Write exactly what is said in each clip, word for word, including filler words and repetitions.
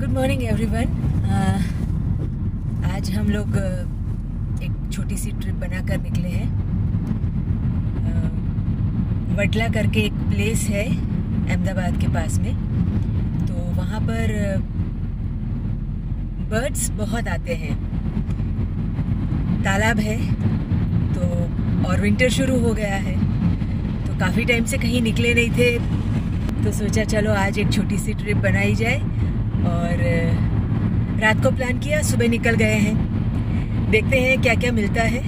Good morning everyone. आज हम लोग एक छोटी सी ट्रिप बनाकर निकले हैं। वडला करके एक प्लेस है अहमदाबाद के पास में, तो वहाँ पर बर्ड्स बहुत आते हैं। तालाब है तो और विंटर शुरू हो गया है, तो काफ़ी टाइम से कहीं निकले नहीं थे, तो सोचा चलो आज एक छोटी सी ट्रिप बनाई जाए। और रात को प्लान किया, सुबह निकल गए हैं। देखते हैं क्या क्या मिलता है,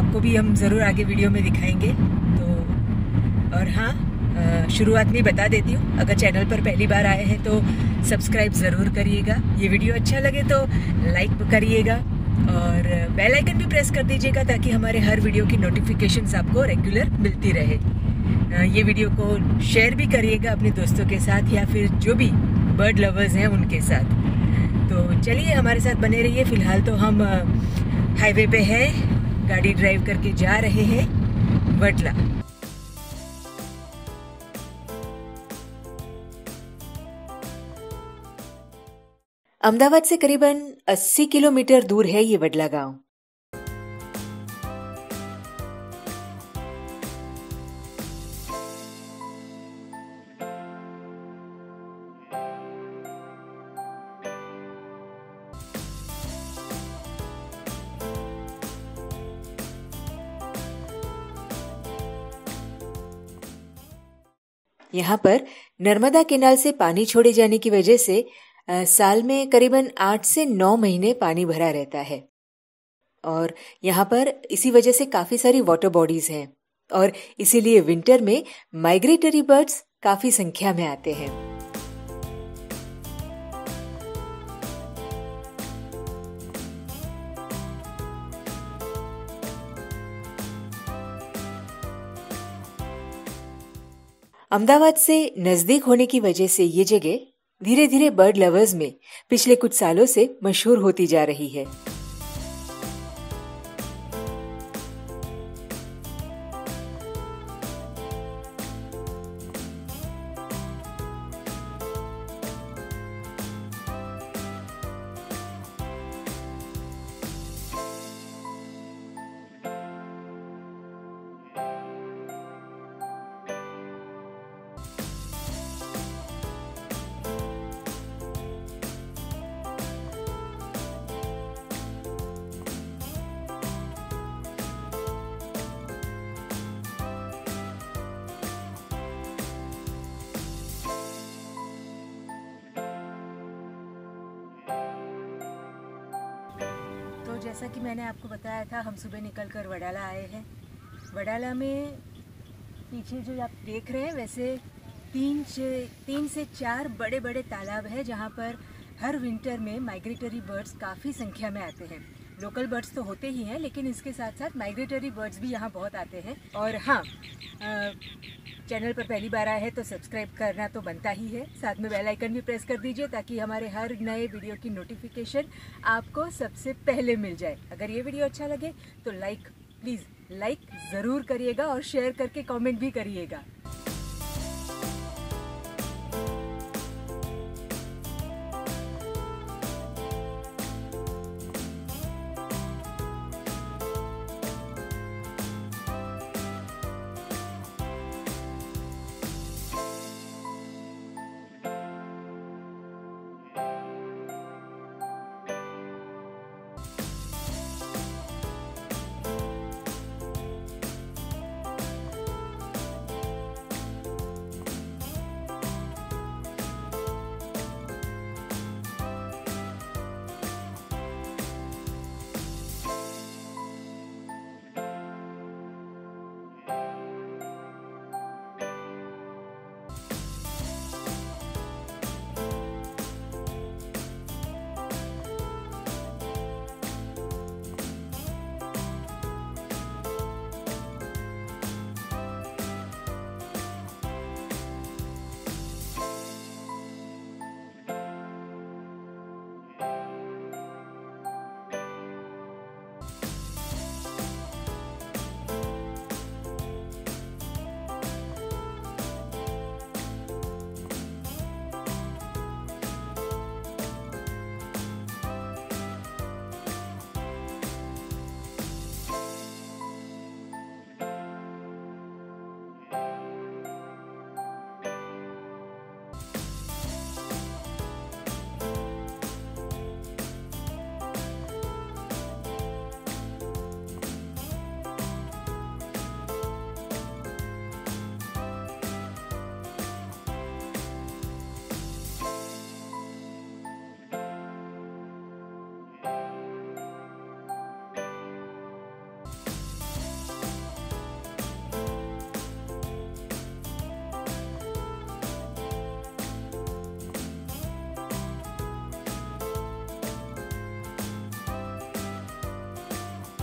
आपको भी हम ज़रूर आगे वीडियो में दिखाएंगे। तो और हाँ, शुरुआत में बता देती हूँ, अगर चैनल पर पहली बार आए हैं तो सब्सक्राइब ज़रूर करिएगा। ये वीडियो अच्छा लगे तो लाइक करिएगा और बेल आइकन भी प्रेस कर दीजिएगा, ताकि हमारे हर वीडियो की नोटिफिकेशंस आपको रेगुलर मिलती रहे। ये वीडियो को शेयर भी करिएगा अपने दोस्तों के साथ, या फिर जो भी बर्ड लवर्स हैं उनके साथ। तो चलिए हमारे साथ बने रहिए। फ़िलहाल तो हम हाईवे पे हैं, गाड़ी ड्राइव करके जा रहे हैं वडला। अहमदाबाद से करीबन अस्सी किलोमीटर दूर है ये वडला गांव। यहाँ पर नर्मदा केनाल से पानी छोड़े जाने की वजह से साल में करीबन आठ से नौ महीने पानी भरा रहता है, और यहाँ पर इसी वजह से काफ़ी सारी वाटर बॉडीज़ हैं, और इसीलिए विंटर में माइग्रेटरी बर्ड्स काफ़ी संख्या में आते हैं। अहमदाबाद से नज़दीक होने की वजह से ये जगह धीरे धीरे बर्ड लवर्स में पिछले कुछ सालों से मशहूर होती जा रही है। जैसा कि मैंने आपको बताया था, हम सुबह निकल कर वडला आए हैं। वडला में पीछे जो आप देख रहे हैं, वैसे तीन से तीन से चार बड़े बड़े तालाब हैं, जहाँ पर हर विंटर में माइग्रेटरी बर्ड्स काफ़ी संख्या में आते हैं। लोकल बर्ड्स तो होते ही हैं, लेकिन इसके साथ साथ माइग्रेटरी बर्ड्स भी यहाँ बहुत आते हैं। और हाँ, चैनल पर पहली बार आए हैं तो सब्सक्राइब करना तो बनता ही है, साथ में बेल आइकन भी प्रेस कर दीजिए, ताकि हमारे हर नए वीडियो की नोटिफिकेशन आपको सबसे पहले मिल जाए। अगर ये वीडियो अच्छा लगे तो लाइक प्लीज़ लाइक ज़रूर करिएगा, और शेयर करके कमेंट भी करिएगा।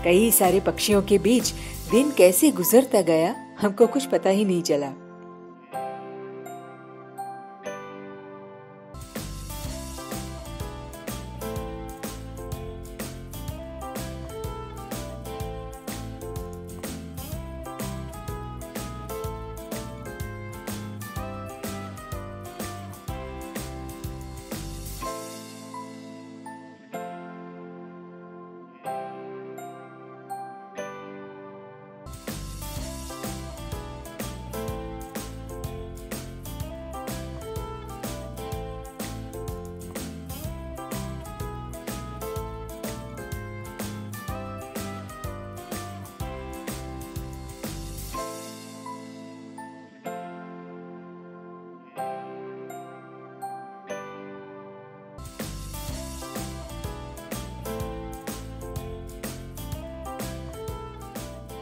कई सारे पक्षियों के बीच दिन कैसे गुजरता गया हमको कुछ पता ही नहीं चला।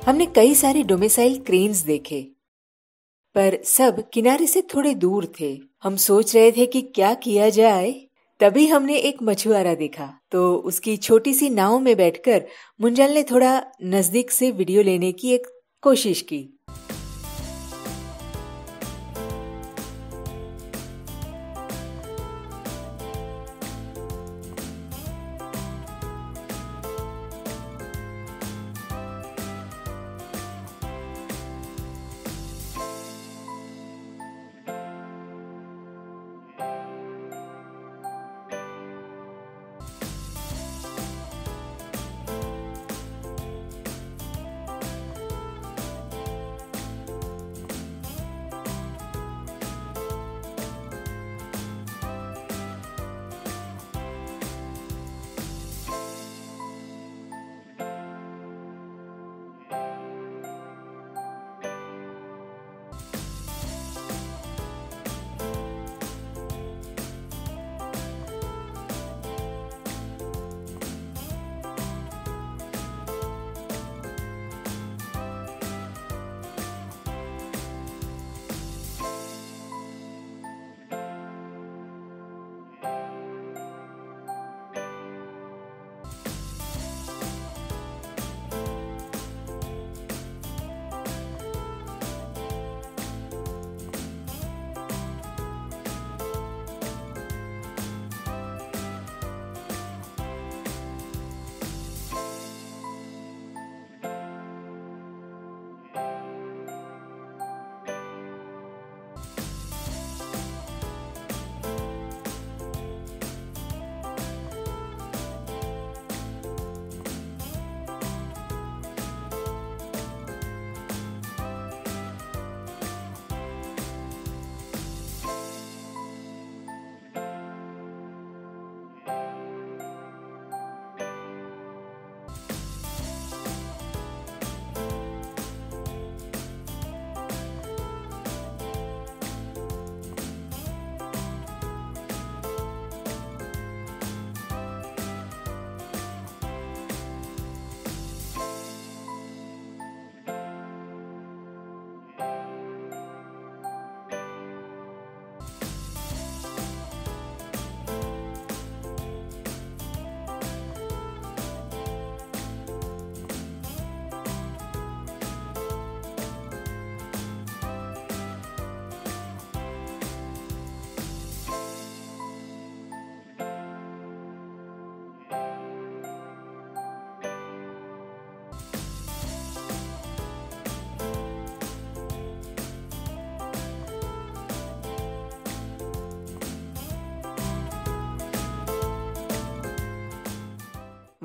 हमने कई सारे डोमिसाइल क्रेन्स देखे, पर सब किनारे से थोड़े दूर थे। हम सोच रहे थे कि क्या किया जाए, तभी हमने एक मछुआरा देखा, तो उसकी छोटी सी नाव में बैठकर मुंजल ने थोड़ा नजदीक से वीडियो लेने की एक कोशिश की।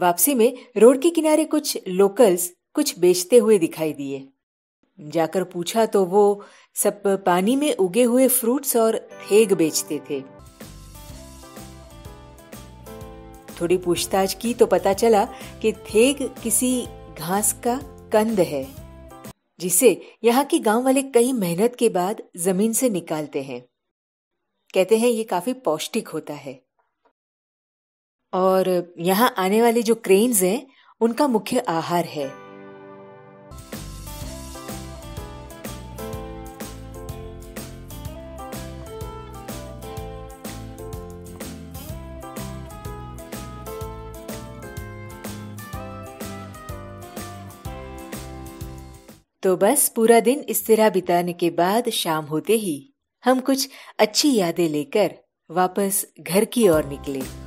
वापसी में रोड के किनारे कुछ लोकल्स कुछ बेचते हुए दिखाई दिए। जाकर पूछा तो वो सब पानी में उगे हुए फ्रूट्स और थेग बेचते थे। थोड़ी पूछताछ की तो पता चला कि थेग किसी घास का कंद है, जिसे यहाँ के गांव वाले कई मेहनत के बाद जमीन से निकालते हैं। कहते हैं ये काफी पौष्टिक होता है। और यहाँ आने वाले जो क्रेन्स हैं उनका मुख्य आहार है। तो बस पूरा दिन इस तरह बिताने के बाद शाम होते ही हम कुछ अच्छी यादें लेकर वापस घर की ओर निकले।